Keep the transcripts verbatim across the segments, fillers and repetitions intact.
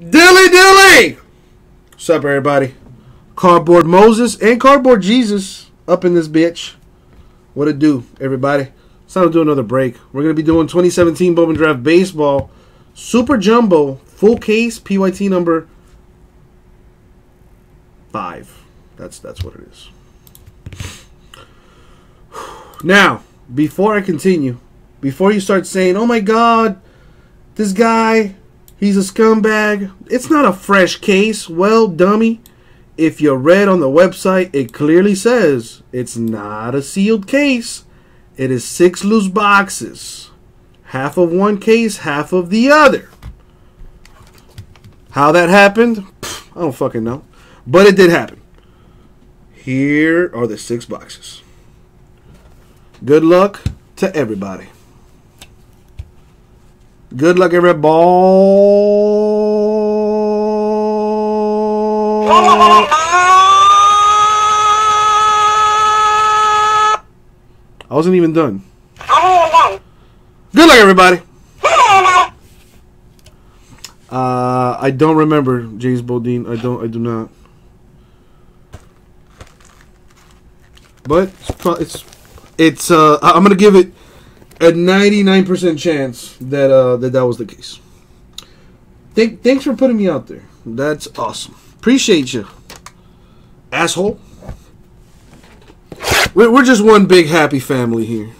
Dilly Dilly! What's up, everybody? Cardboard Moses and Cardboard Jesus up in this bitch. What it do, everybody? It's time to do another break. We're going to be doing twenty seventeen Bowman Draft Baseball. Super Jumbo, full case, P Y T number five. That's, that's what it is. Now, before I continue, before you start saying, oh my God, this guy... he's a scumbag. It's not a fresh case. Well, dummy, if you read on the website, it clearly says it's not a sealed case. It is six loose boxes. Half of one case, half of the other. How that happened, I don't fucking know. But it did happen. Here are the six boxes. Good luck to everybody. Good luck, everybody. I wasn't even done. Good luck, everybody. Uh, I don't remember James Bodine. I don't. I do not. But it's it's. Uh, I'm gonna give it a ninety-nine percent chance that, uh, that that was the case. Th thanks for putting me out there. That's awesome. Appreciate you, asshole. We're, we're just one big happy family here.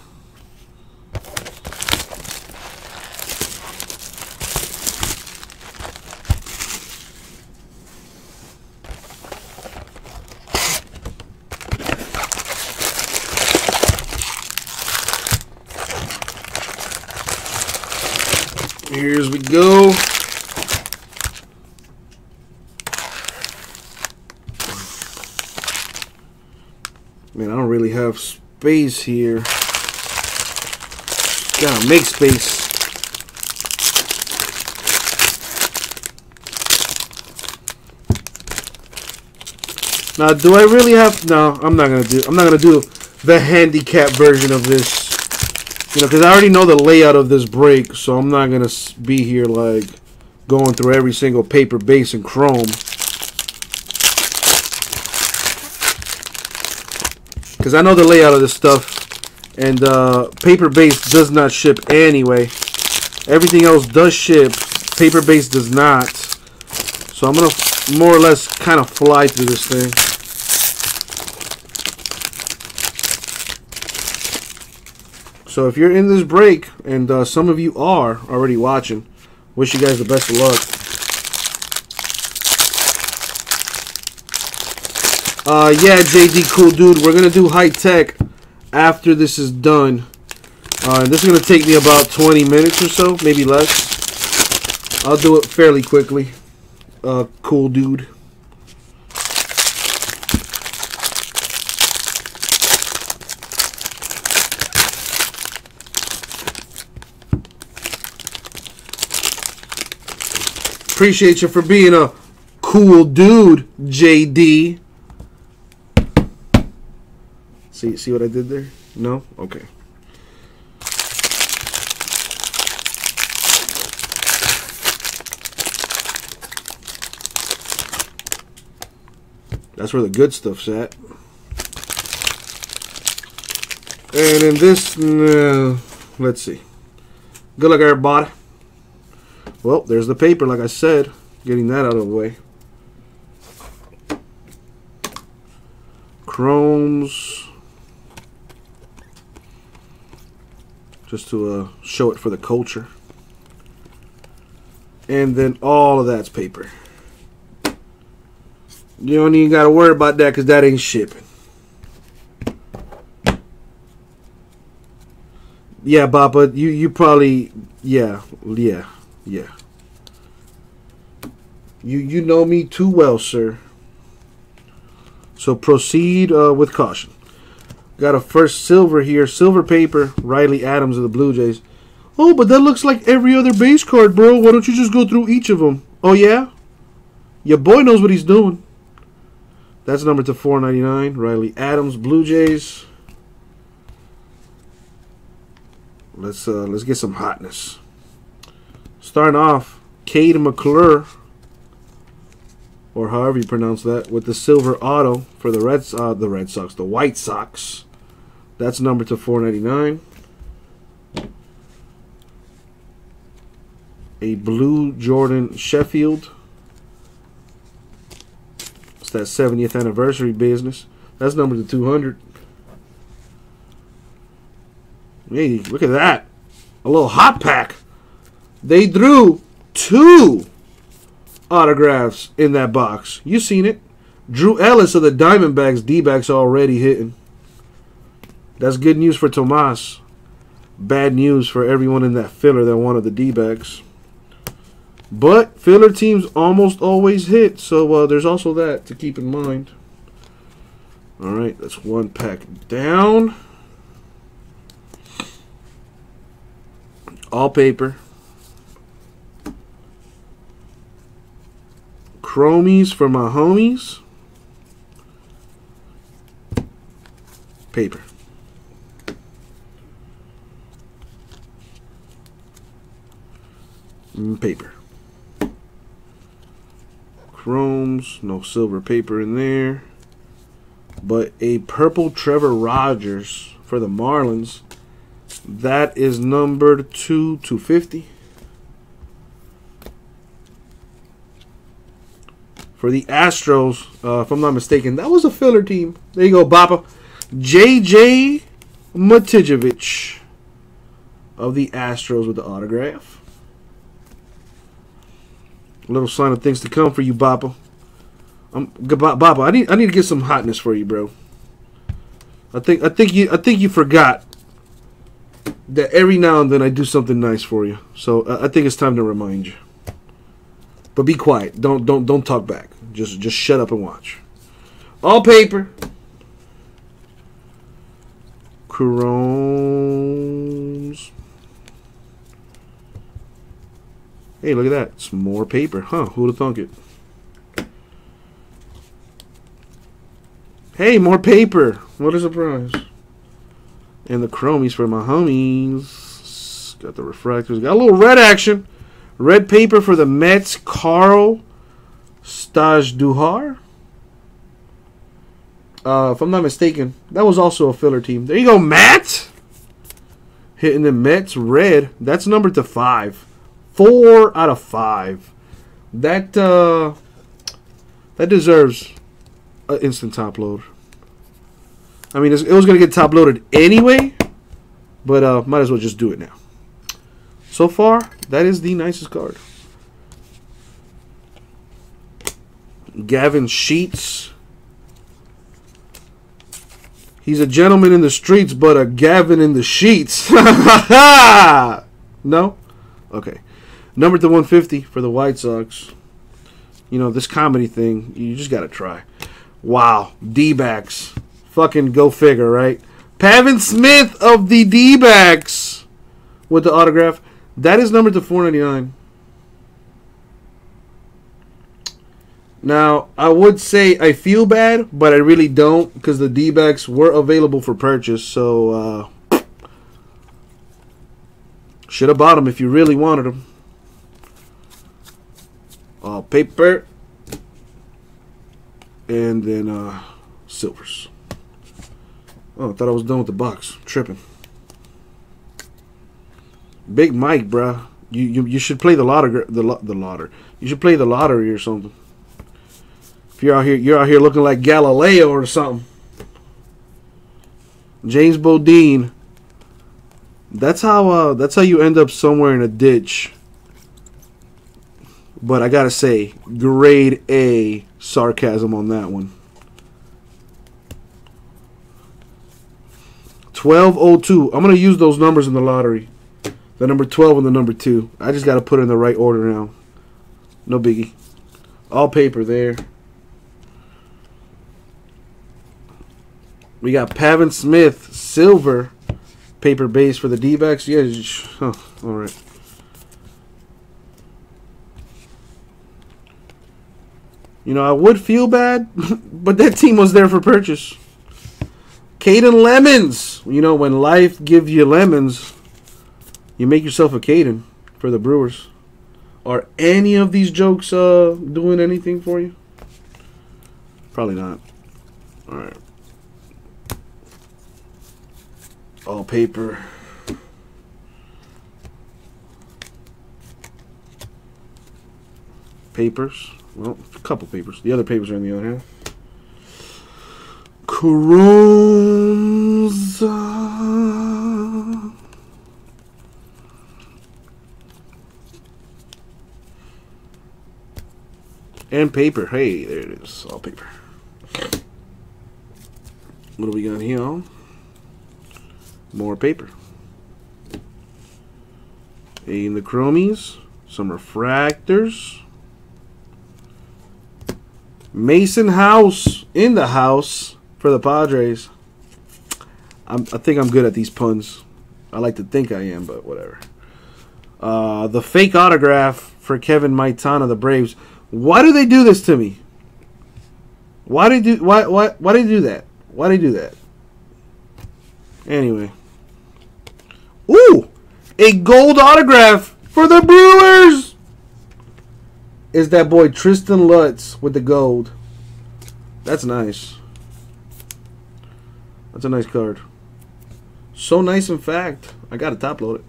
Here's we go. Man, I don't really have space here. Gotta make space. Now, do I really have? No, I'm not gonna do. I'm not gonna do the handicap version of this. You know, because I already know the layout of this break, so I'm not going to be here, like, going through every single paper base in Chrome. Because I know the layout of this stuff, and uh, paper base does not ship anyway. Everything else does ship. Paper base does not. So I'm going to more or less kind of fly through this thing. So if you're in this break, and uh, some of you are already watching, wish you guys the best of luck. Uh, yeah, J D Cool Dude, we're going to do high tech after this is done. Uh, this is going to take me about twenty minutes or so, maybe less. I'll do it fairly quickly. Uh, cool Dude. Appreciate you for being a cool dude, J D. See, see what I did there? No? Okay. That's where the good stuff's at. And in this, uh, let's see. Good luck, everybody. Well, there's the paper, like I said. Getting that out of the way. Chromes. Just to uh, show it for the culture. And then all of that's paper. You don't even got to worry about that because that ain't shipping. Yeah, Bapa, you, you probably... Yeah, yeah. Yeah. You you know me too well, sir. So proceed uh, with caution. Got a first silver here. Silver paper. Riley Adams of the Blue Jays. Oh, but that looks like every other base card, bro. Why don't you just go through each of them? Oh, yeah? Your boy knows what he's doing. That's number to four ninety-nine. Riley Adams, Blue Jays. Let's, uh, let's get some hotness. Starting off, Cade McClure or however you pronounce that, with the silver auto for the Red, uh, the Red Sox, the White Sox. That's numbered to four ninety-nine. A blue Jordan Sheffield. It's that seventieth anniversary business. That's numbered to two hundred. Hey, look at that. A little hot pack. They drew two autographs in that box. You seen it. Drew Ellis of the Diamondbacks. D-backs already hitting. That's good news for Tomas. Bad news for everyone in that filler that wanted the D-backs. But filler teams almost always hit, so uh, there's also that to keep in mind. All right, that's one pack down. All paper. Chromies for my homies. Paper. Mm, paper. Chromes, no silver paper in there. But a purple Trevor Rogers for the Marlins. That is numbered to two fifty. For the Astros, uh, if I'm not mistaken, that was a filler team. There you go, Bapa. J J Matijevic of the Astros with the autograph. A little sign of things to come for you, Bapa. Um, Bapa, I need I need to get some hotness for you, bro. I think I think you I think you forgot that every now and then I do something nice for you. So uh, I think it's time to remind you. But be quiet. Don't don't don't talk back. Just just shut up and watch. All paper. Chromes. Hey, look at that. It's more paper, huh? Who'd have thunk it? Hey, more paper. What a surprise. And the chromies for my homies. Got the refractors. Got a little red action. Red paper for the Mets, Carl Stajduhar. Uh, if I'm not mistaken, that was also a filler team. There you go, Matt. Hitting the Mets red. That's numbered to five. Four out of five. That uh, that deserves an instant top load. I mean, it was going to get top loaded anyway, but uh, might as well just do it now. So far, that is the nicest card. Gavin Sheets. He's a gentleman in the streets, but a Gavin in the sheets. No? Okay. Number to one fifty for the White Sox. You know, this comedy thing, you just got to try. Wow. D-backs. Fucking go figure, right? Pavin Smith of the D-backs with the autograph. That is numbered to four ninety-nine. Now, I would say I feel bad, but I really don't, because the D-backs were available for purchase. So, uh, should have bought them if you really wanted them. All paper. And then uh, silvers. Oh, I thought I was done with the box. Tripping. Big Mike, bruh. You, you you should play the lottery, the lo the lottery. You should play the lottery or something. If you're out here, you're out here looking like Galileo or something. James Bodine. That's how uh that's how you end up somewhere in a ditch. But I gotta say, grade A sarcasm on that one. twelve oh two. I'm gonna use those numbers in the lottery. The number twelve and the number two. I just got to put it in the right order now. No biggie. All paper there. We got Pavin Smith, silver paper base for the D-backs. Yeah, huh, all right. You know, I would feel bad, but that team was there for purchase. Caden Lemons. You know, when life gives you lemons, you make yourself a Caden for the Brewers. Are any of these jokes uh, doing anything for you? Probably not. All right. All paper. Papers. Well, a couple papers. The other papers are in the other hand. Carranza. And paper. Hey, there it is. All paper. What do we got here? More paper. And the chromies. Some refractors. Mason House in the house for the Padres. I'm, I think I'm good at these puns. I like to think I am, but whatever. Uh, the fake autograph for Kevin Maitana, the Braves. Why do they do this to me? Why did you? Why? Why? Why did they do that? Why did they do that? Anyway. Ooh, a gold autograph for the Brewers. Is that boy Tristan Lutz with the gold. That's nice. That's a nice card. So nice, in fact, I got to top load it.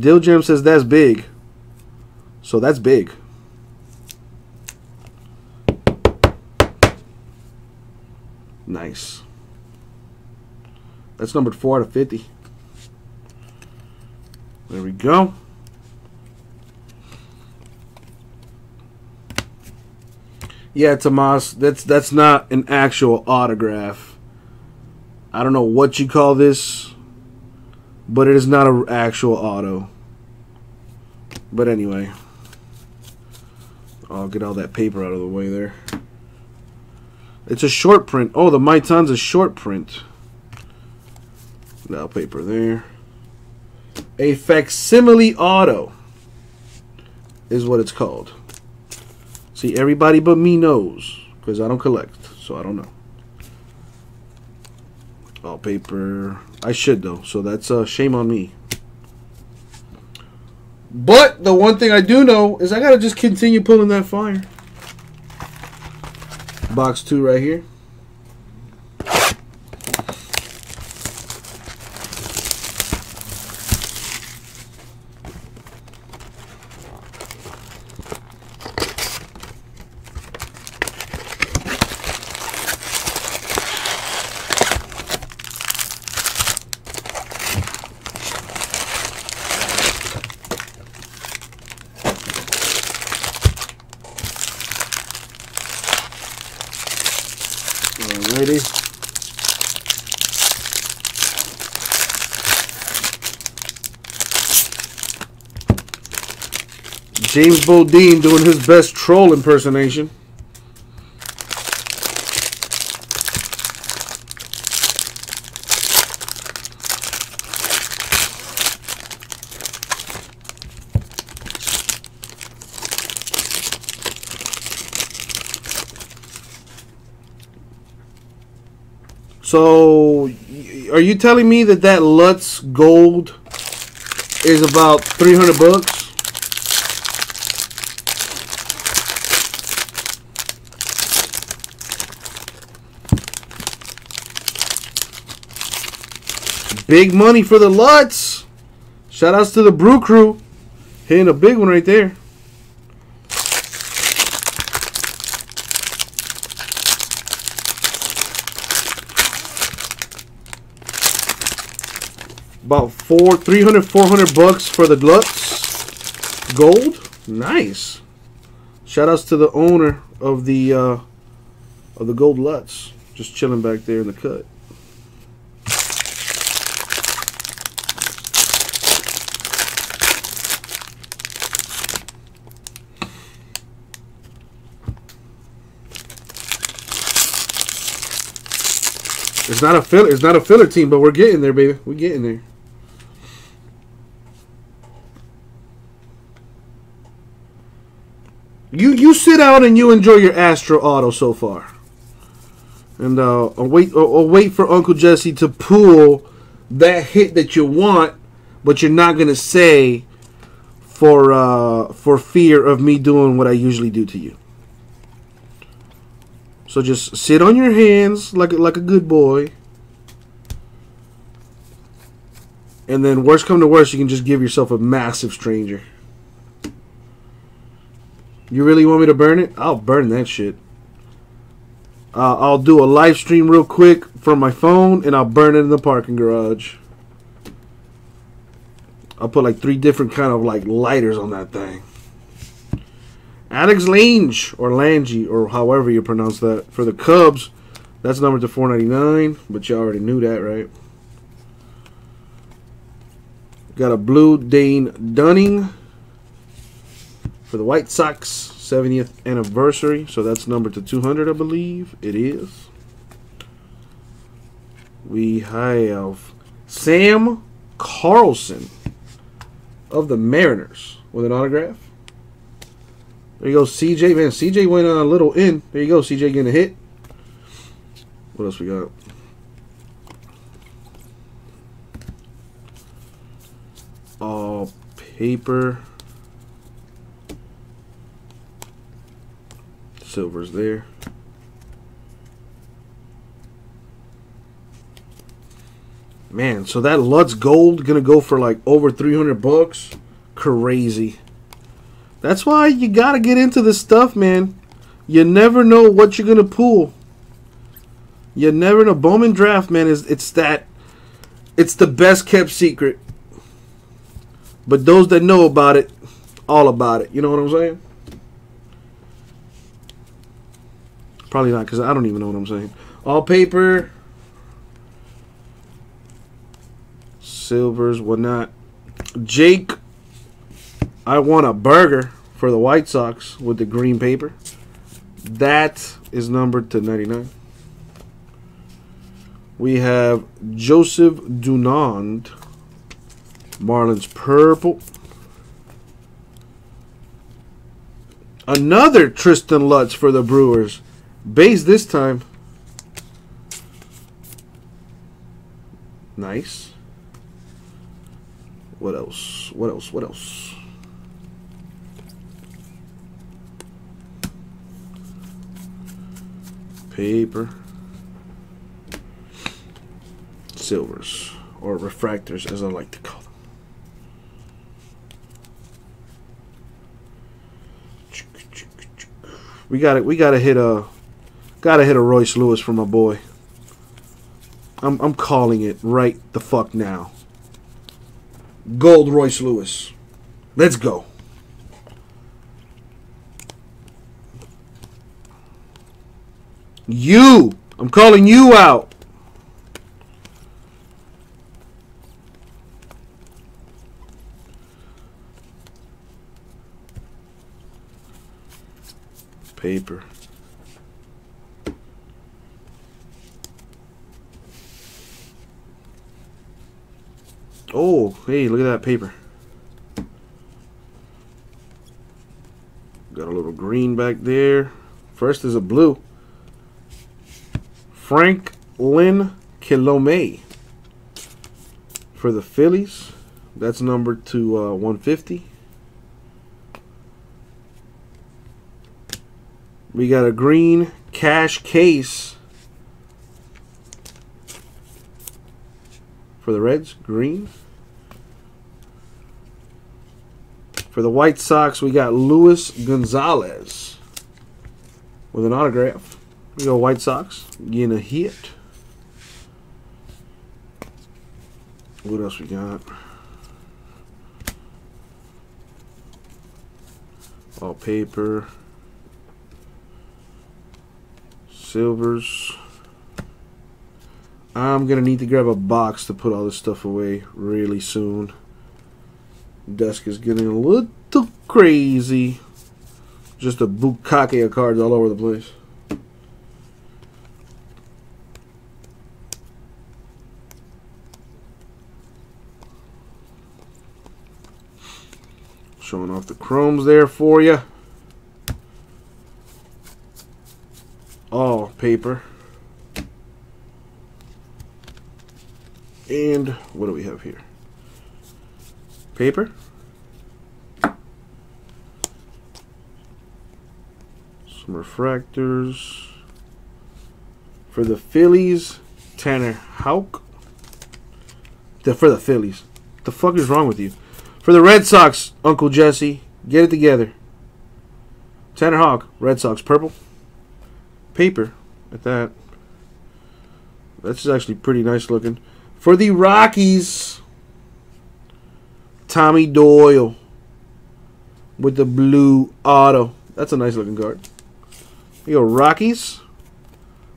Dill Jim says that's big. So that's big. Nice. That's numbered four out of fifty. There we go. Yeah, Tomas, that's that's not an actual autograph. I don't know what you call this, but it is not an actual auto. But anyway, I'll get all that paper out of the way there. It's a short print. Oh, the Maitan's a short print. Now paper there. A facsimile auto is what it's called. See, everybody but me knows, because I don't collect, so I don't know. All paper. I should, though, so that's a uh, shame on me. But the one thing I do know is I got to just continue pulling that fire. Box two right here. James Bodine doing his best troll impersonation. So, are you telling me that that Lutz gold is about three hundred bucks? Big money for the Lutz. Shout outs to the Brew Crew. Hitting a big one right there. About four, three hundred, four hundred bucks for the Lutz gold. Nice. Shout outs to the owner of the uh, of the gold Lutz. Just chilling back there in the cut. It's not a filler. It's not a filler team, but we're getting there, baby. We're getting there. You you sit out and you enjoy your Astro Auto so far, and uh, I'll wait. I'll wait for Uncle Jesse to pull that hit that you want, but you're not gonna say for uh, for fear of me doing what I usually do to you. So just sit on your hands like like a good boy. And then worst come to worst, you can just give yourself a massive stranger. You really want me to burn it? I'll burn that shit. Uh, I'll do a live stream real quick from my phone, and I'll burn it in the parking garage. I'll put like three different kind of like lighters on that thing. Alex Lange, or Lange, or however you pronounce that, for the Cubs. That's numbered to four ninety-nine, but you already knew that, right? Got a blue Dane Dunning for the White Sox, seventieth anniversary. So that's numbered to two hundred, I believe it is. We have Sam Carlson of the Mariners with an autograph. There you go, C J. Man, C J went on a little in. There you go, C J getting a hit. What else we got? All paper. Silver's there. Man, so that Lutz gold gonna go for like over three hundred bucks. Crazy. That's why you gotta get into this stuff, man. You never know what you're gonna pull. You never know. Bowman Draft, man, is it's that it's the best kept secret. But those that know about it, all about it. You know what I'm saying? Probably not, because I don't even know what I'm saying. All paper. Silvers, whatnot. Jake, I want a burger for the White Sox with the green paper. That is numbered to ninety-nine. We have Joseph Dunand. Marlins purple. Another Tristan Lutz for the Brewers. Base this time. Nice. What else? What else? What else? Paper. Silvers. Or refractors, as I like to call them. We got it. We gotta hit a, gotta hit a Royce Lewis for my boy. I'm I'm calling it right the fuck now. Gold Royce Lewis, let's go. You, I'm calling you out. Paper. Oh, hey, look at that paper. Got a little green back there. First is a blue. Franklin Kilome for the Phillies. That's numbered to uh, one fifty. We got a green cash case for the Reds, green. For the White Sox, we got Luis Gonzalez with an autograph. We go White Sox getting a hit. What else we got? All paper. Silvers. I'm gonna need to grab a box to put all this stuff away really soon. Desk is getting a little crazy. Just a bukkake of cards all over the place. Showing off the chromes there for you. All paper. And what do we have here? Paper. Some refractors. For the Phillies, Tanner Houck. The, for the Phillies. What the fuck is wrong with you? For the Red Sox, Uncle Jesse. Get it together. Tanner Houck, Red Sox, purple. Paper at that. That's actually pretty nice looking. For the Rockies, Tommy Doyle with the blue auto. That's a nice looking card. You go Rockies.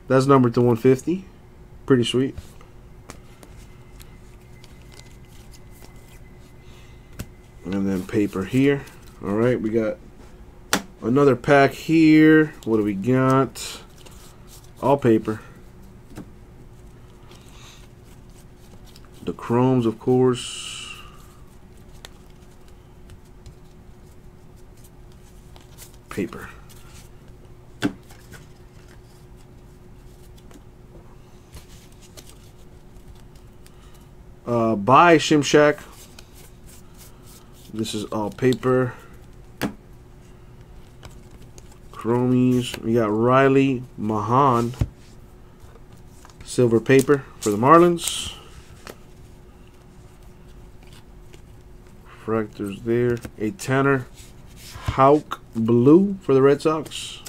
That's numbered to one fifty. Pretty sweet. And then paper here. All right, we got another pack here. What do we got? All paper. The chromes, of course. Paper. Uh, by Shimshak. This is all paper. Chromies. We got Riley Mahan. Silver paper for the Marlins. Fractors there. A Tanner Houck blue for the Red Sox.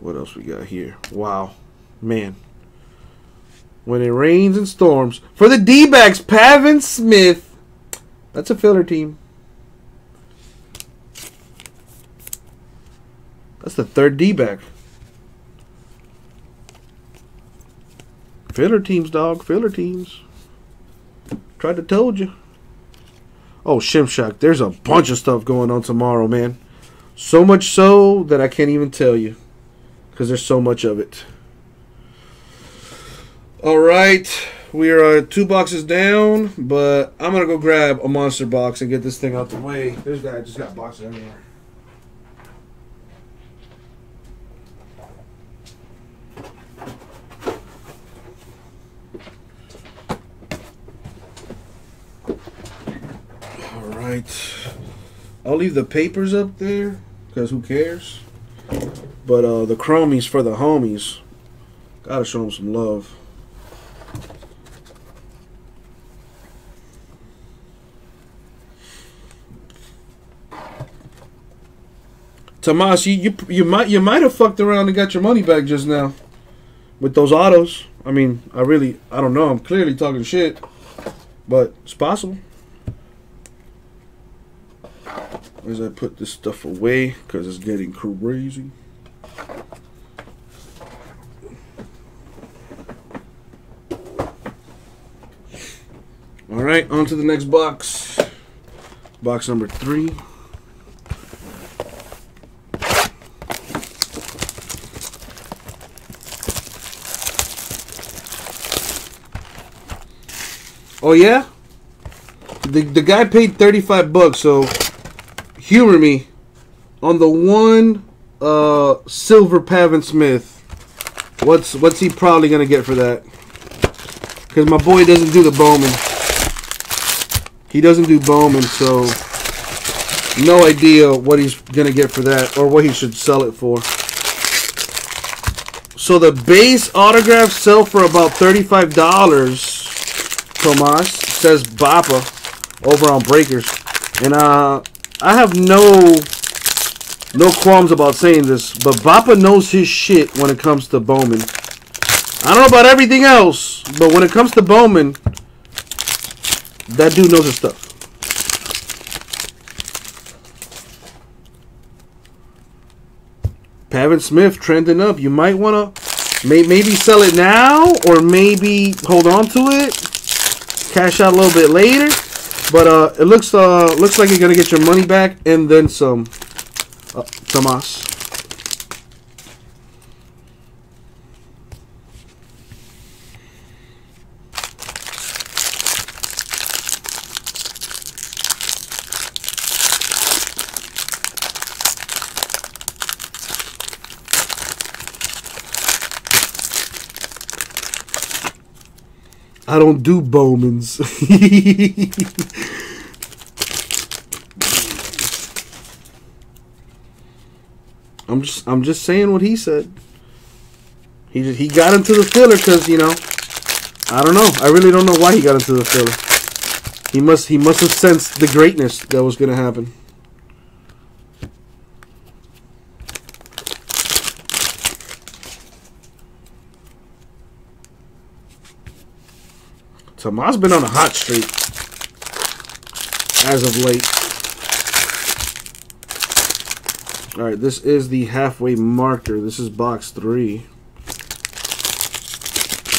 What else we got here? Wow. Man. When it rains and storms. For the D-backs, Pavin Smith. That's a filler team. That's the third D-back. Filler teams, dog. Filler teams. Tried to told you. Oh, Shimshak. There's a bunch of stuff going on tomorrow, man. So much so that I can't even tell you. Because there's so much of it. All right. We are two boxes down, but I'm going to go grab a monster box and get this thing out the way. This guy just got boxes everywhere. All right. I'll leave the papers up there because who cares? But uh, the chromies for the homies. Got to show them some love. Tomas, you, you you might you might have fucked around and got your money back just now with those autos. I mean, I really I don't know. I'm clearly talking shit, but it's possible. As I put this stuff away because it's getting crazy. All right, on to the next box. Box number three. Oh yeah, the the guy paid thirty-five bucks. So humor me on the one uh, silver Pavin Smith. What's what's he probably gonna get for that? Because my boy doesn't do the Bowman. He doesn't do Bowman, so no idea what he's gonna get for that or what he should sell it for. So the base autographs sell for about thirty-five dollars. Tomas says Bapa over on Breakers, and uh, I have no no qualms about saying this, but Bapa knows his shit when it comes to Bowman. I don't know about everything else, but when it comes to Bowman, that dude knows his stuff. Pavin Smith trending up. You might wanna may maybe sell it now, or maybe hold on to it. Cash out a little bit later, but uh, it looks uh looks like you're gonna get your money back and then some. Uh, Tomas. I don't do Bowmans. I'm just I'm just saying what he said. He just, he got into the filler because, you know, I don't know. I really don't know why he got into the filler. He must he must have sensed the greatness that was going to happen. Tomas been on a hot streak as of late. All right, this is the halfway marker. This is box three.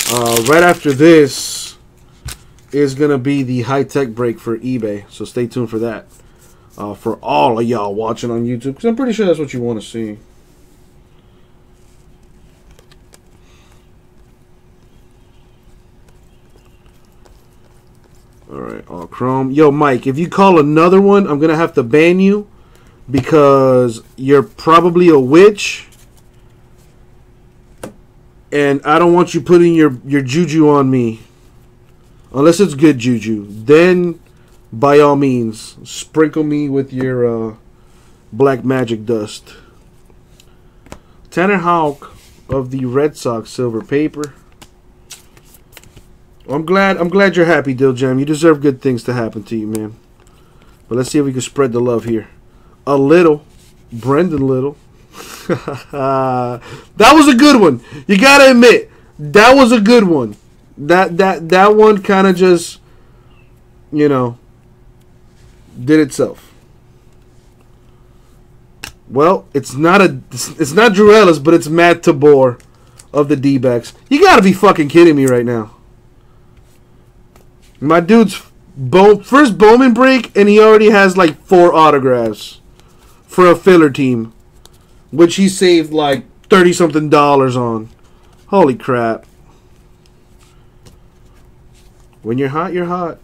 Uh, right after this is going to be the high-tech break for eBay, so stay tuned for that. Uh, for all of y'all watching on YouTube, because I'm pretty sure that's what you want to see. Alright, all chrome. Yo, Mike, if you call another one, I'm going to have to ban you because you're probably a witch. And I don't want you putting your, your juju on me. Unless it's good juju. Then, by all means, sprinkle me with your uh, black magic dust. Tanner Houck of the Red Sox silver paper. I'm glad I'm glad you're happy, Dill Jam. You deserve good things to happen to you, man. But let's see if we can spread the love here. A little. Brendan Little. That was a good one. You gotta admit, that was a good one. That that that one kind of just, you know, did itself. Well, it's not a it's not Drew Ellis, but it's Matt Tabor of the D-backs. You gotta be fucking kidding me right now. My dude's Bo first Bowman break, and he already has like four autographs for a filler team, which he saved like thirty something dollars on. Holy crap. When you're hot, you're hot.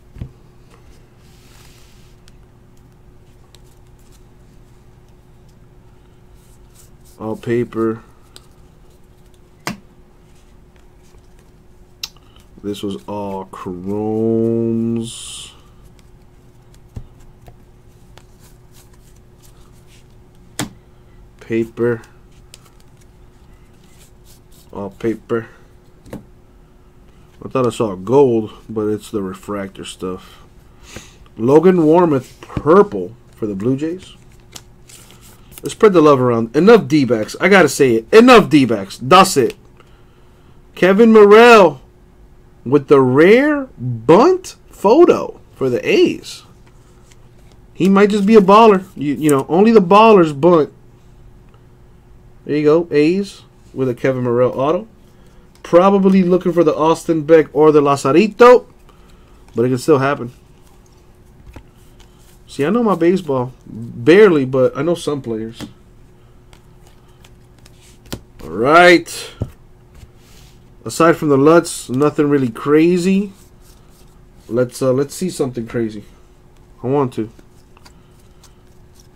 All paper. This was all chromes. Paper. All paper. I thought I saw gold, but it's the refractor stuff. Logan Warmoth purple for the Blue Jays. Let's spread the love around. Enough D-backs. I gotta say it. Enough D-backs. That's it. Kevin Merrell with the rare bunt photo for the A's. He might just be a baller. You, you know, only the ballers bunt. There you go, A's with a Kevin Merrell auto. Probably looking for the Austin Beck or the Lazarito, but it can still happen. See, I know my baseball. Barely, but I know some players. All right. Aside from the Lutz, nothing really crazy. Let's uh, let's see something crazy. I want to.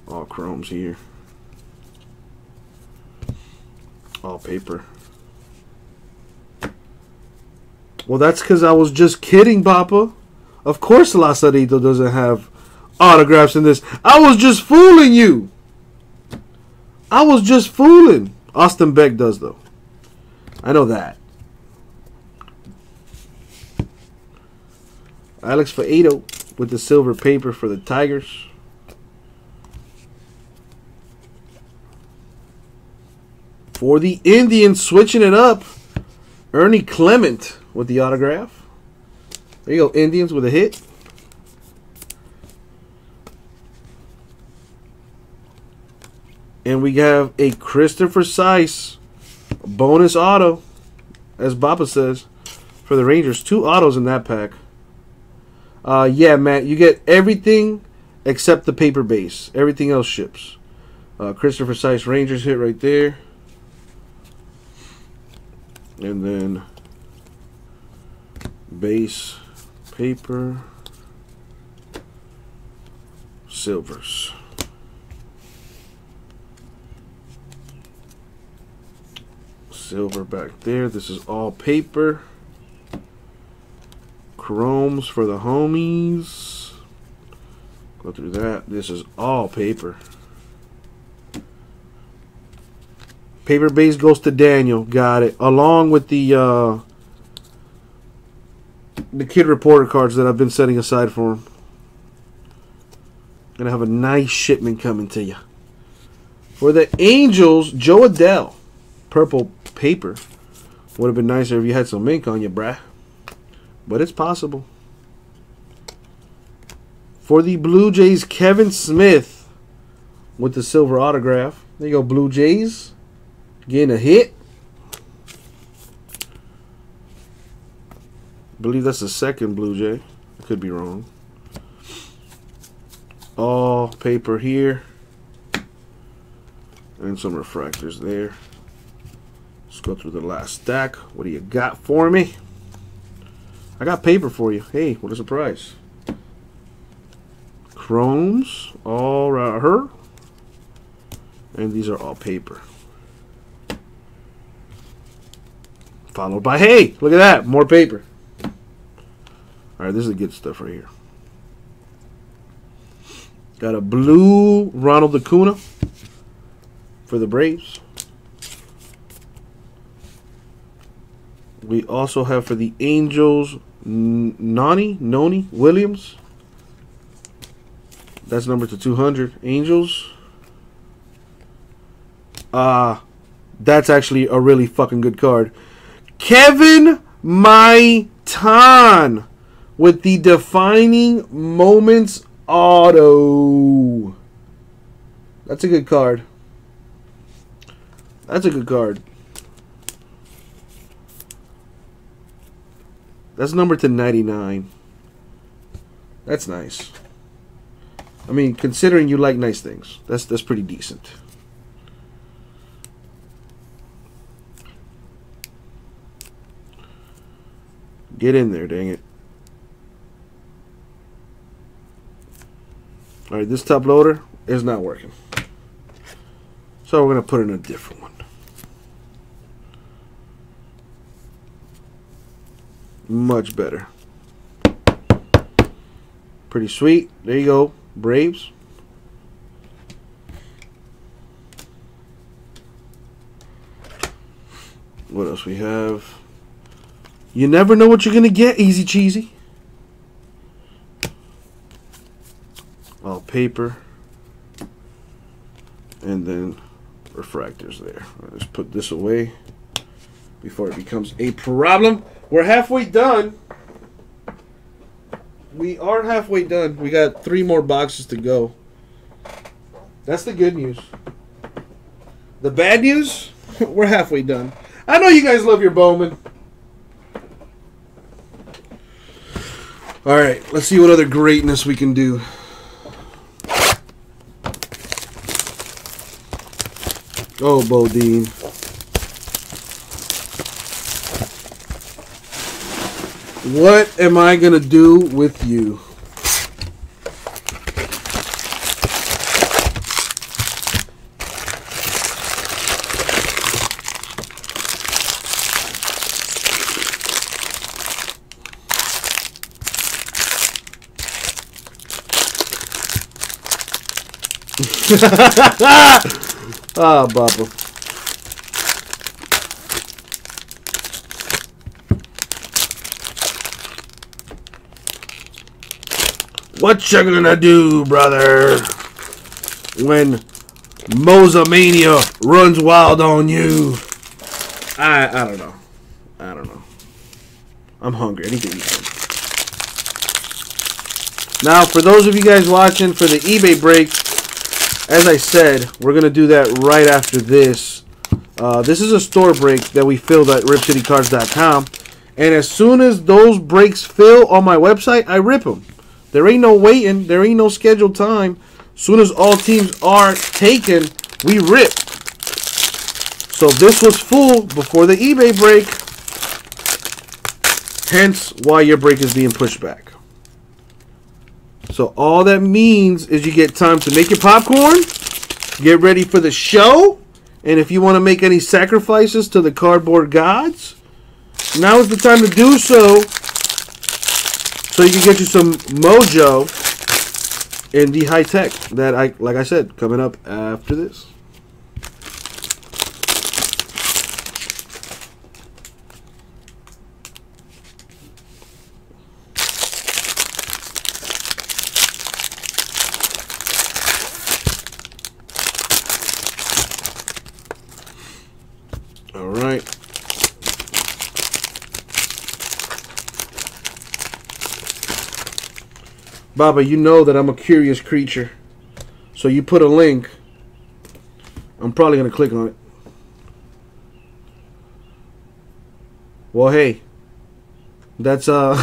All chromes here. All paper. Well, that's because I was just kidding, Bapa. Of course Lazarito doesn't have autographs in this. I was just fooling you. I was just fooling. Austin Beck does, though. I know that. Alex Faedo with the silver paper for the Tigers. For the Indians, switching it up, Ernie Clement with the autograph. There you go, Indians with a hit. And we have a Christopher Seise bonus auto, as Bapa says, for the Rangers. Two autos in that pack. Uh, yeah, Matt, you get everything except the paper base. Everything else ships. Uh, Christopher Seise Rangers hit right there. And then base, paper, silvers. Silver back there. This is all paper. Chromes for the homies. Go through that. This is all paper. Paper base goes to Daniel. Got it. Along with the uh, the kid reporter cards that I've been setting aside for him. Gonna have a nice shipment coming to you. For the Angels, Joe Adell. Purple paper. Would have been nicer if you had some ink on you, bruh. But it's possible. For the Blue Jays, Kevin Smith with the silver autograph. There you go, Blue Jays. Getting a hit. I believe that's the second Blue Jay. I could be wrong. All paper here. And some refractors there. Let's go through the last stack. What do you got for me? I got paper for you. Hey, what a surprise. Chromes. All right, her. And these are all paper. Followed by, hey, look at that. More paper. All right, this is the good stuff right here. Got a blue Ronald Acuna for the Braves. We also have for the Angels, Nani, Noni, Williams. That's number to two hundred. Angels. Uh, that's actually a really fucking good card. Kevin Maitana with the Defining Moments auto. That's a good card. That's a good card. That's numbered to ninety-nine. That's nice. I mean, considering you like nice things, that's that's pretty decent. Get in there, dang it. Alright, this top loader is not working. So we're going to put in a different one. Much better. Pretty sweet. There you go, Braves. What else we have? You never know what you're going to get, Easy Cheesy. All paper. And then refractors there. I'll just put this away before it becomes a problem. We're halfway done. We are halfway done. We got three more boxes to go. That's the good news. The bad news, we're halfway done. I know you guys love your Bowman. All right, let's see what other greatness we can do. Oh, Bodine. What am I going to do with you? Ah, oh, Bapa. What you gonna do, brother, when Mozamania runs wild on you? I I don't know. I don't know. I'm hungry. I need to eat something. Now, for those of you guys watching for the eBay break, as I said, we're going to do that right after this. Uh, this is a store break that we filled at Rip City Cards dot com. And as soon as those breaks fill on my website, I rip them. There ain't no waiting. There ain't no scheduled time. As soon as all teams are taken, we rip. So this was full before the eBay break. Hence why your break is being pushed back. So all that means is you get time to make your popcorn, get ready for the show, and if you want to make any sacrifices to the cardboard gods, now is the time to do so, so you can get you some mojo in the high tech that, I, like I said, coming up after this. All right. Baba, you know that I'm a curious creature. So you put a link. I'm probably going to click on it. Well, hey. That's, uh...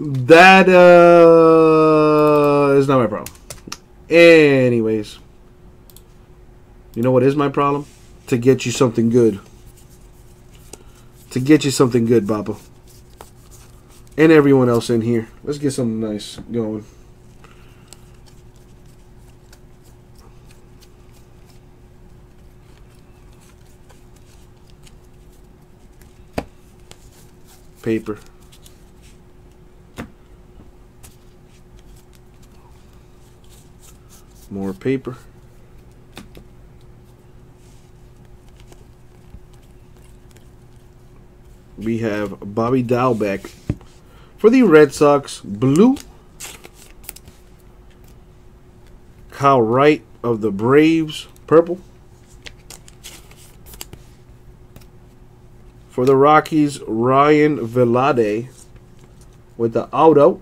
that, uh... is not my problem. Anyways. You know what is my problem? To get you something good. To get you something good, Bapa. And everyone else in here. Let's get something nice going. Paper. More paper. We have Bobby Dalbec for the Red Sox, blue. Kyle Wright of the Braves, purple. For the Rockies, Ryan Velade with the auto.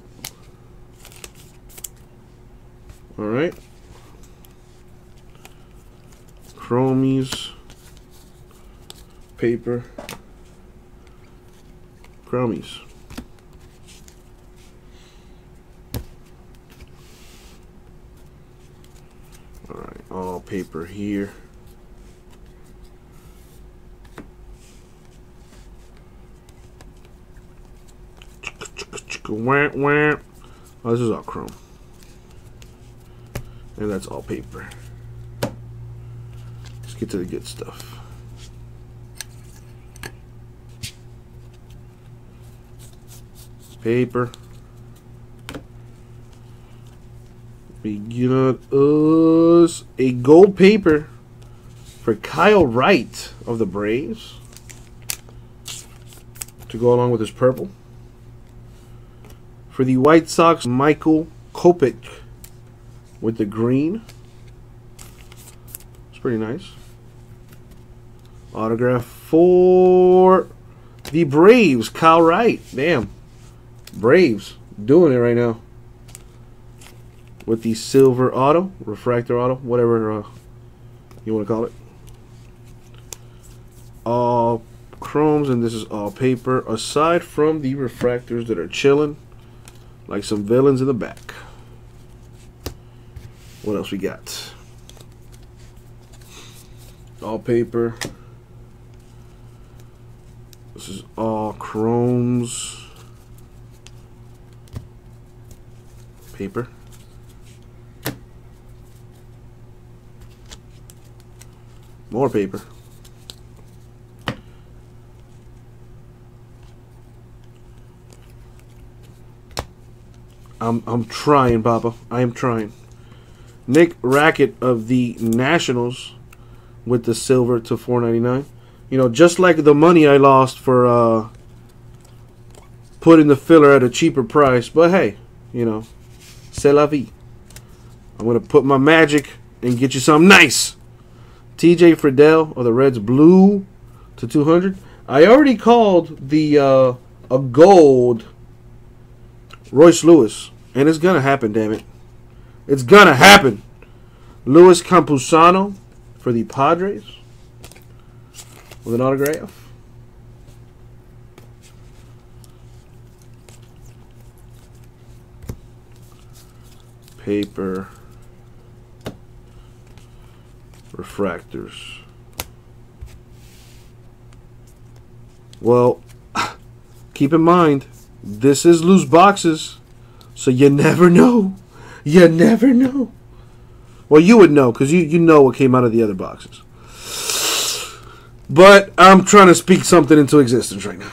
All right. Chromies. Paper. Chromies. All right. All paper here. Wham, wham. Oh, this is all chrome. And that's all paper. Let's get to the good stuff. Paper. We got us a gold paper for Kyle Wright of the Braves to go along with his purple. For the White Sox, Michael Kopech with the green. It's pretty nice. Autograph for the Braves, Kyle Wright. Damn. Braves doing it right now. With the silver auto, refractor auto, whatever uh, you want to call it. All chromes, and this is all paper, aside from the refractors that are chilling. Like some villains in the back. What else we got? All paper. This is all chromes. Paper. More paper. I'm, I'm trying, Baba. I am trying. Nick Rackett of the Nationals with the silver to four ninety-nine. You know, just like the money I lost for uh, putting the filler at a cheaper price. But hey, you know, c'est la vie. I'm going to put my magic and get you something nice. T J Friedel of the Reds, blue to two hundred. I already called the uh, a gold Royce Lewis. And it's going to happen, damn it. It's going to happen. Luis Campusano for the Padres with an autograph. Paper. Refractors. Well, keep in mind, this is loose boxes. So you never know. You never know. Well, you would know because you, you know what came out of the other boxes. But I'm trying to speak something into existence right now.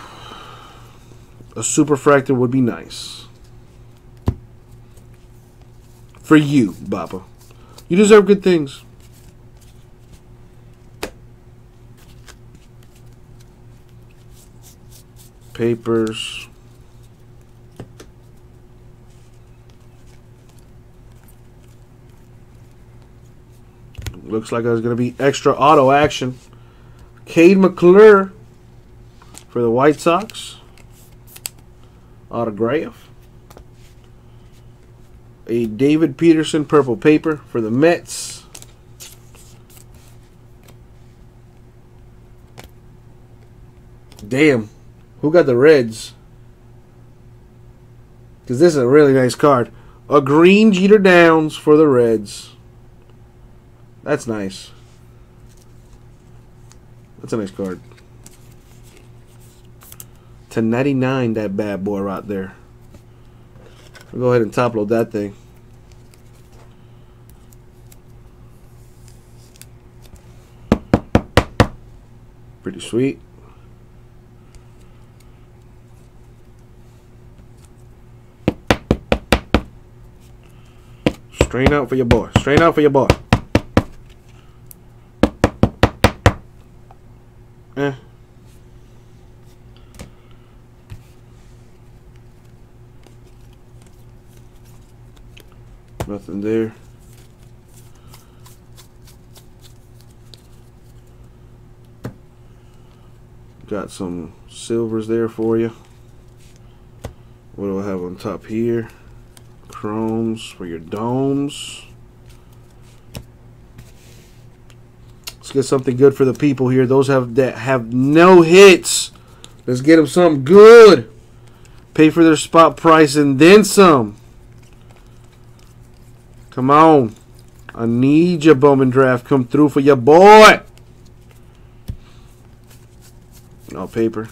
A superfractor would be nice. For you, Bapa. You deserve good things. Papers. Looks like there's going to be extra auto action. Cade McClure for the White Sox. Autograph. A David Peterson purple paper for the Mets. Damn. Who got the Reds? Because this is a really nice card. A green Jeter Downs for the Reds. That's nice. That's a nice card. to ninety-nine, that bad boy right there. We'll go ahead and top load that thing. Pretty sweet. Strain out for your boy. Strain out for your boy. Eh. Nothing there. Got some silvers there for you. What do I have on top here? Chromes for your domes. Let's get something good for the people here. Those have that have no hits. Let's get them something good. Pay for their spot price and then some. Come on. I need your Bowman Draft. Come through for your boy. No paper.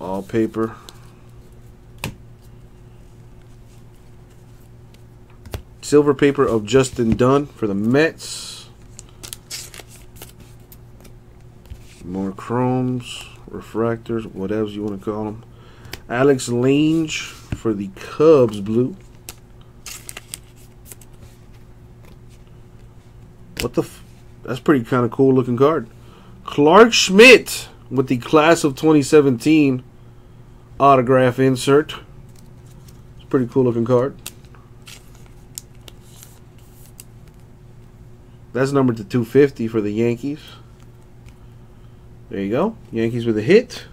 All paper. Silver paper of Justin Dunn for the Mets. More chromes, refractors, whatever you want to call them. Alex Lange for the Cubs blue. What the f that's pretty kind of cool looking card. Clark Schmidt with the class of twenty seventeen autograph insert. It's a pretty cool looking card. That's numbered to two fifty for the Yankees. There you go. Yankees with a hit.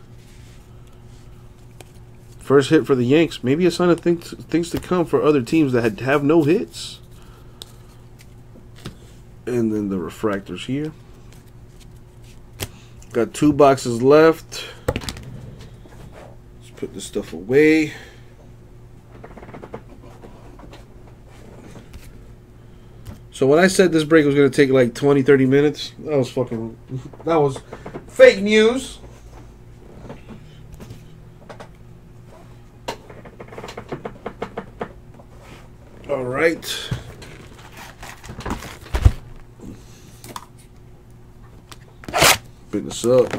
First hit for the Yanks. Maybe a sign of things, things to come for other teams that had, have no hits. And then the refractors here. Got two boxes left. Let's put this stuff away. So when I said this break was going to take like twenty, thirty minutes, that was fucking, that was fake news. All right. Pick this up.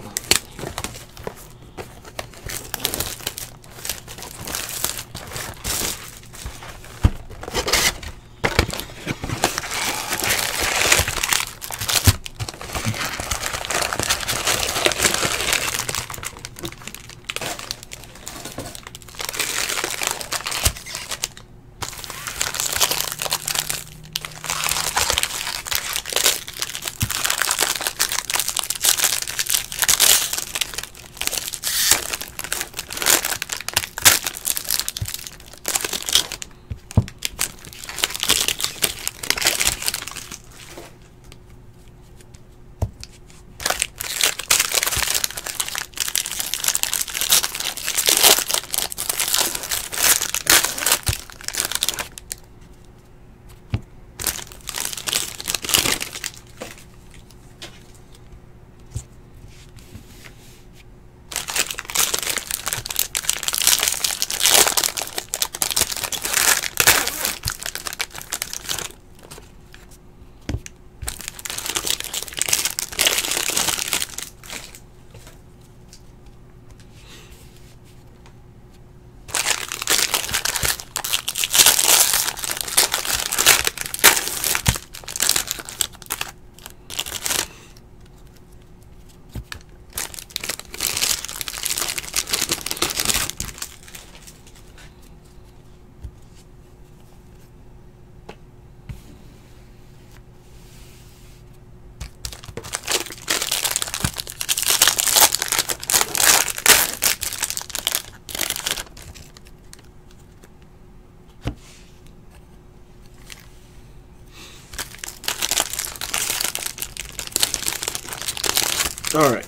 All right,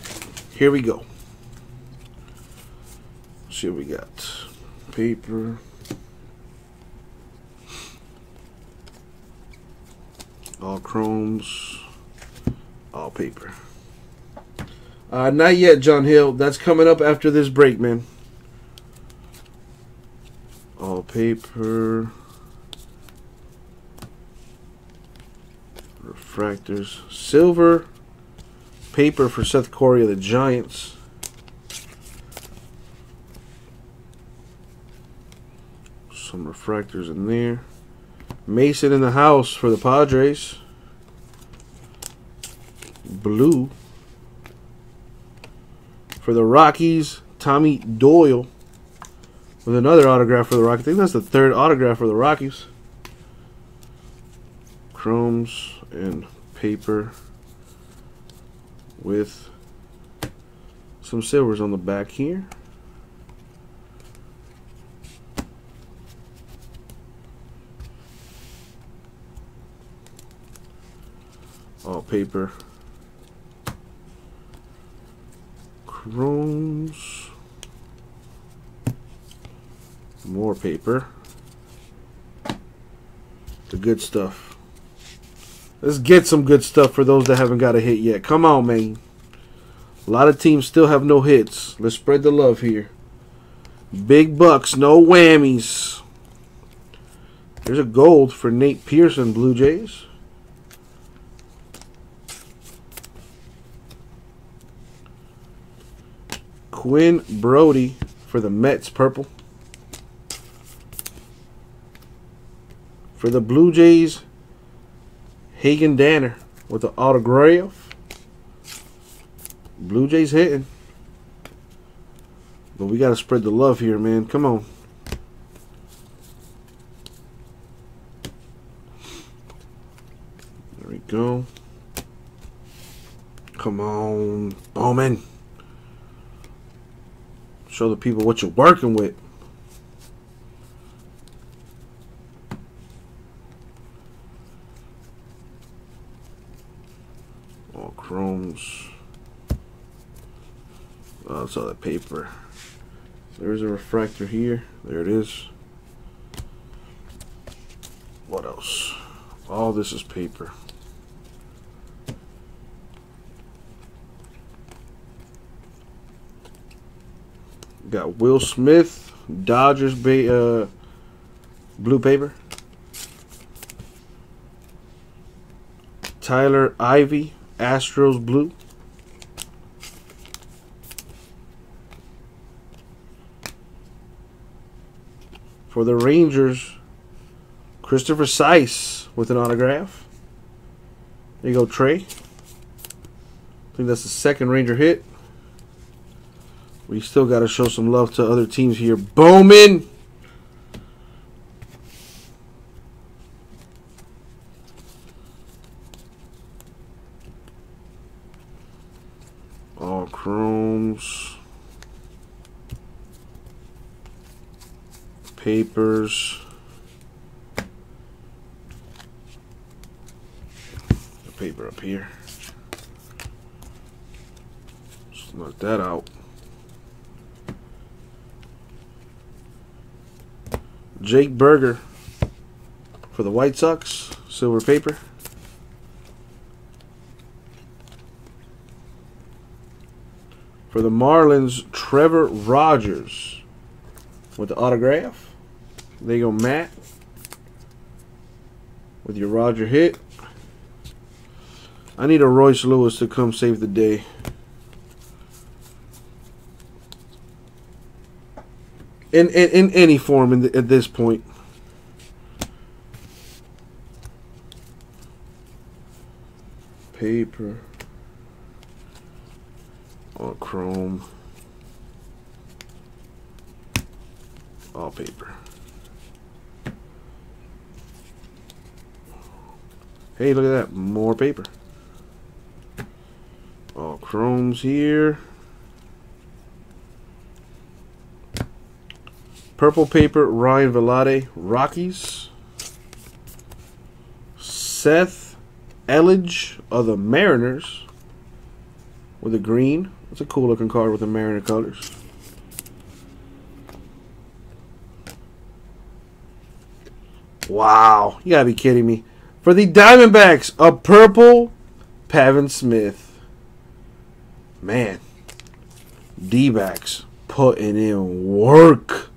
here we go. Let's see what we got. Paper. All chromes. All paper. Uh, not yet, John Hill. That's coming up after this break, man. All paper. Refractors. Silver. Paper for Seth Corey of the Giants. Some refractors in there. Mason in the house for the Padres. Blue. For the Rockies, Tommy Doyle. With another autograph for the Rockies. I think that's the third autograph for the Rockies. Chromes and paper. With some silvers on the back here. All paper. Chromes. More paper. The good stuff. Let's get some good stuff for those that haven't got a hit yet. Come on, man. A lot of teams still have no hits. Let's spread the love here. Big bucks, no whammies. There's a gold for Nate Pearson, Blue Jays. Quinn Brody for the Mets, purple. For the Blue Jays, Hagen Danner with the autograph. Blue Jays hitting. But we got to spread the love here, man. Come on. There we go. Come on, Bowman. Show the people what you're working with. Chromes. Oh, it's all that paper. There's a refractor here. There it is. What else? All this is paper. Got Will Smith, Dodgers, uh, blue paper. Tyler Ivey, Astros blue. For the Rangers, Christopher Seise with an autograph. There you go, Trey. I think that's the second Ranger hit. We still got to show some love to other teams here. Bowman. Chromes, papers, the paper up here. Just knock that out. Jake Berger for the White Sox, silver paper. For the Marlins, Trevor Rogers with the autograph. There you go, Matt, with your Roger hit. I need a Royce Lewis to come save the day. In in, in any form in the, at this point. Paper. All chrome. All paper. Hey, look at that. More paper. All chromes here. Purple paper, Ryan Velade, Rockies. Seth Elledge of the Mariners. with a green. That's a cool looking card with the Mariner colors. Wow, you gotta be kidding me. For the Diamondbacks, a purple Pavin Smith. Man, D-backs putting in work.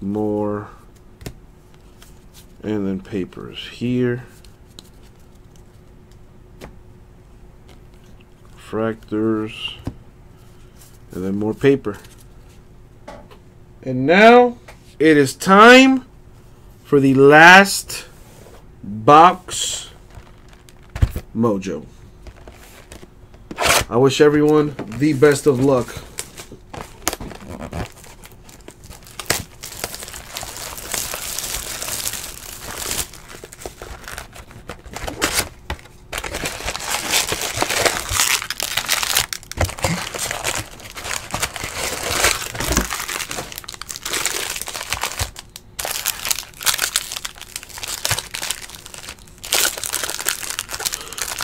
More. And then papers here. Refractors. And then more paper. And now it is time for the last box mojo. I wish everyone the best of luck.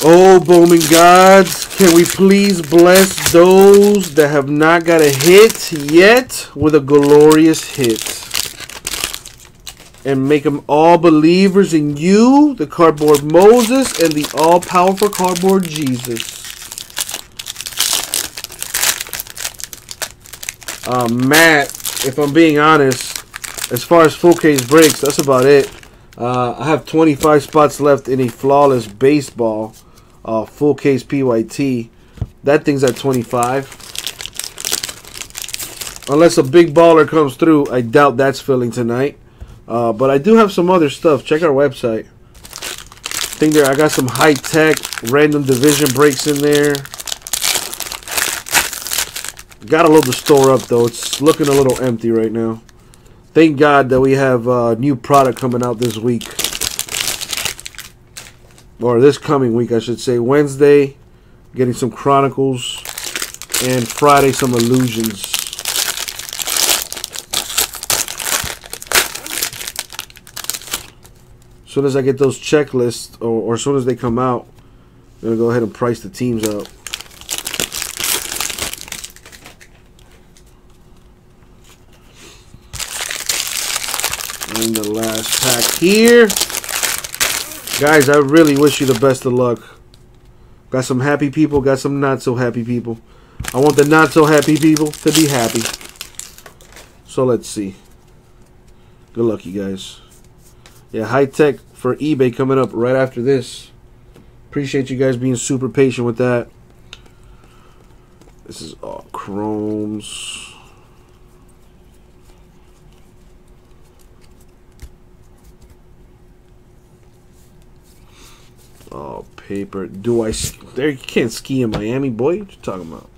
Oh, Bowman gods, can we please bless those that have not got a hit yet with a glorious hit? And make them all believers in you, the cardboard Moses, and the all-powerful cardboard Jesus. Uh, Matt, if I'm being honest, as far as full case breaks, that's about it. Uh, I have twenty-five spots left in a flawless baseball. Uh, full case P Y T. That thing's at twenty-five. Unless a big baller comes through, I doubt that's filling tonight. Uh, but I do have some other stuff. Check our website. I think there I got some high tech random division breaks in there. Gotta load the store up though. It's looking a little empty right now. Thank God that we have uh, new product coming out this week. Or this coming week, I should say. Wednesday, getting some Chronicles. And Friday, some Illusions. As soon as I get those checklists, or, or as soon as they come out, I'm going to go ahead and price the teams out. And the last pack here. Guys, I really wish you the best of luck. Got some happy people, got some not so happy people. I want the not so happy people to be happy. So let's see. Good luck, you guys. Yeah, high tech for eBay coming up right after this. Appreciate you guys being super patient with that. This is all chromes. Oh, paper. Do I... There, you can't ski in Miami, boy. What you talking about?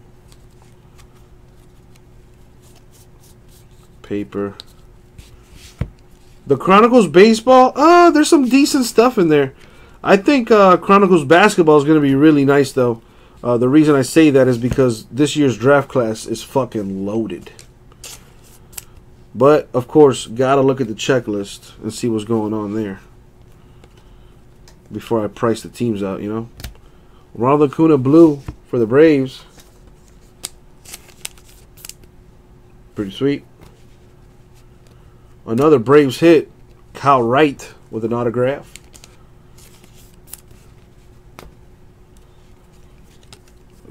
Paper. The Chronicles Baseball. Ah, uh, there's some decent stuff in there. I think uh, Chronicles Basketball is going to be really nice, though. Uh, the reason I say that is because this year's draft class is fucking loaded. But, of course, gotta look at the checklist and see what's going on there. Before I price the teams out, you know. Ronald Acuna blue for the Braves. Pretty sweet. Another Braves hit. Kyle Wright with an autograph.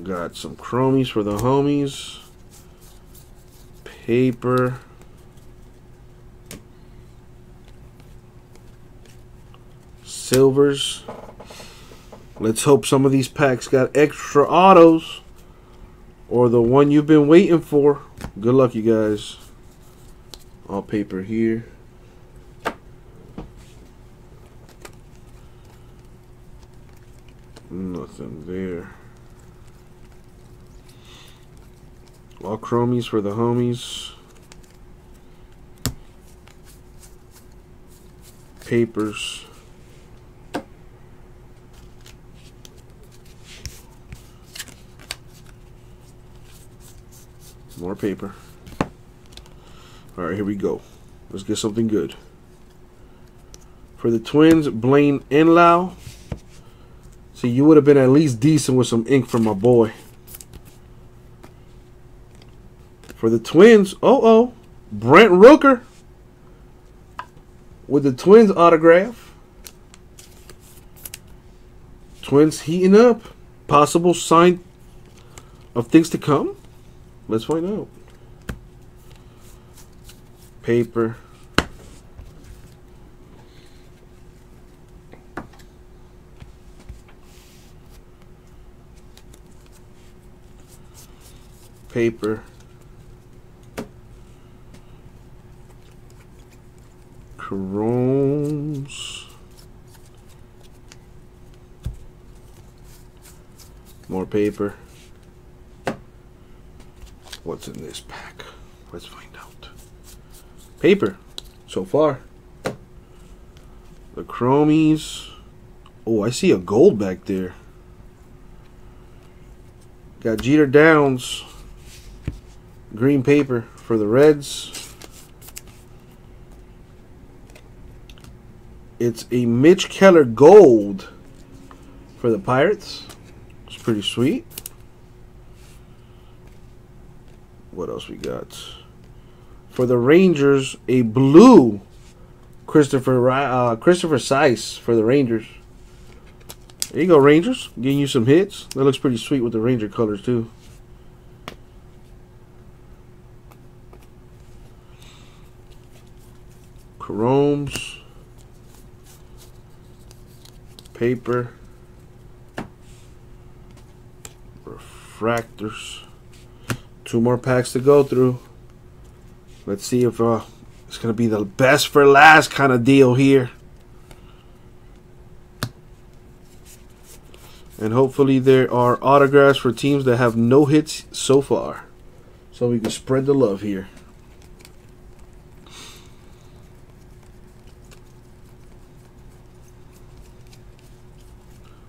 Got some chromies for the homies. Paper. Silvers. Let's hope some of these packs got extra autos or the one you've been waiting for. Good luck, you guys. All paper here. Nothing there. All chromies for the homies. Papers. More paper. All right, here we go. Let's get something good. For the Twins, Blaine Enlau. See, you would have been at least decent with some ink from my boy. For the Twins, uh-oh, Brent Rooker with the Twins autograph. Twins heating up. Possible sign of things to come. Let's find out. Paper. Paper. Chromes. More paper. What's in this pack? Let's find out. Paper so far. The chromies. Oh, I see a gold back there. Got Jeter Downs. Green paper for the Reds. It's a Mitch Keller gold for the Pirates. It's pretty sweet. What else we got? For the Rangers, a blue Christopher uh, Christopher Seise for the Rangers. There you go, Rangers. Getting you some hits. That looks pretty sweet with the Ranger colors, too. Chromes, paper, refractors. Two more packs to go through. Let's see if uh, it's going to be the best for last kind of deal here. And hopefully there are autographs for teams that have no hits so far, so we can spread the love here.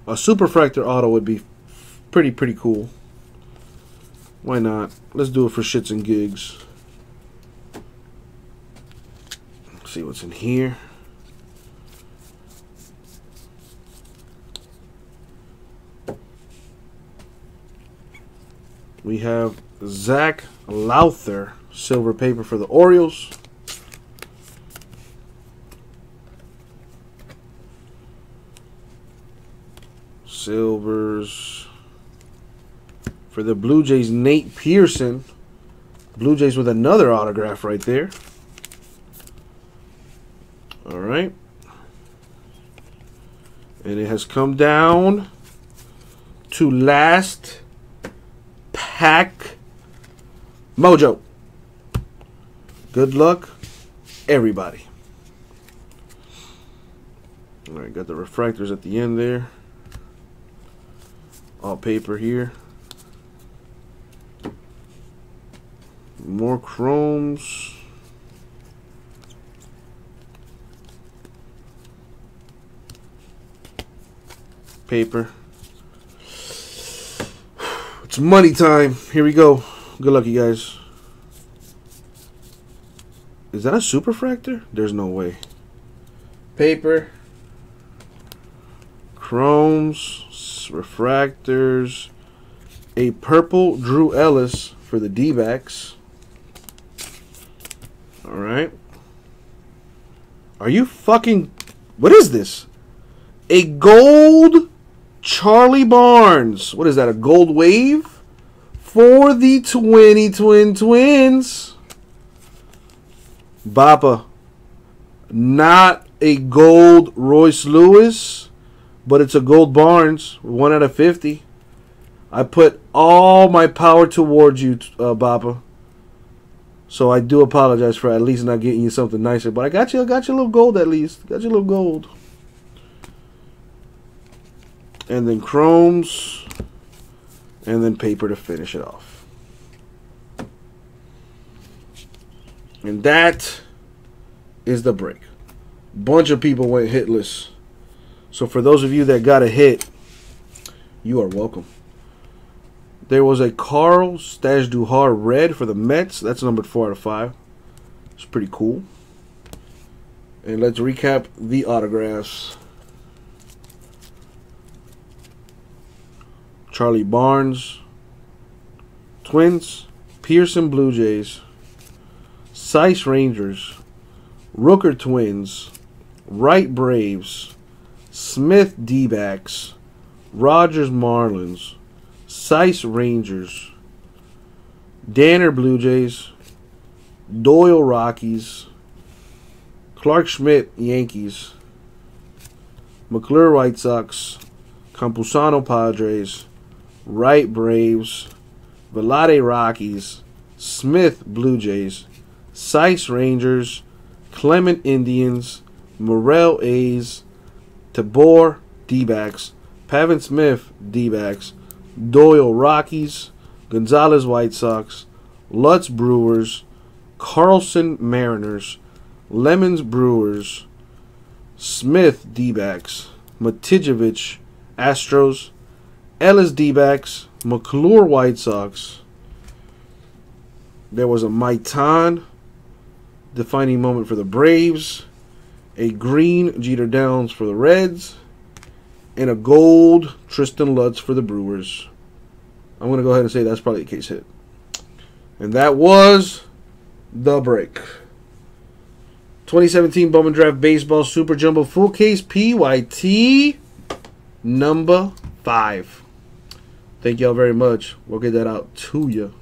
A Superfractor auto would be pretty, pretty cool. Why not? Let's do it for shits and gigs. Let's see what's in here. We have Zach Lowther, silver paper for the Orioles. Silvers for the Blue Jays, Nate Pearson. Blue Jays with another autograph right there. All right. And it has come down to last pack mojo. Good luck, everybody. All right, got the refractors at the end there. All paper here. More chromes. Paper. It's money time. Here we go. Good luck, you guys. Is that a Superfractor? There's no way. Paper. Chromes. Refractors, a purple Drew Ellis for the D-backs. All right. Are you fucking... What is this? A gold Charlie Barnes. What is that, a gold wave? For the twenty twin twins. Bapa. Not a gold Royce Lewis. But it's a gold Barnes, one out of fifty. I put all my power towards you, uh, Bapa. So I do apologize for at least not getting you something nicer. But I got you, I got you a little gold at least. Got you a little gold. And then chromes. And then paper to finish it off. And that is the break. Bunch of people went hitless. So for those of you that got a hit, you are welcome. There was a Carl Stajduhar red for the Mets. That's numbered four out of five. It's pretty cool. And let's recap the autographs. Charlie Barnes, Twins, Pearson Blue Jays, Seise Rangers, Rooker Twins, Wright Braves, Smith D-backs, Rogers Marlins, Seise Rangers, Danner Blue Jays, Doyle Rockies, Clark Schmidt Yankees, McClure White Sox, Campusano Padres, Wright Braves, Velade Rockies, Smith Blue Jays, Seise Rangers, Clement Indians, Merrell A's, Tabor D-backs, Pavin Smith D-backs, Doyle Rockies, Gonzalez White Sox, Lutz Brewers, Carlson Mariners, Lemons Brewers, Smith D-backs, Matijevic Astros, Ellis D-backs, McClure White Sox. There was a Maitan defining moment for the Braves, a green Jeter Downs for the Reds, and a gold Tristan Lutz for the Brewers. I'm going to go ahead and say that's probably a case hit. And that was the break. twenty seventeen Bowman Draft Baseball Super Jumbo Full Case P Y T number five. Thank y'all very much. We'll get that out to you.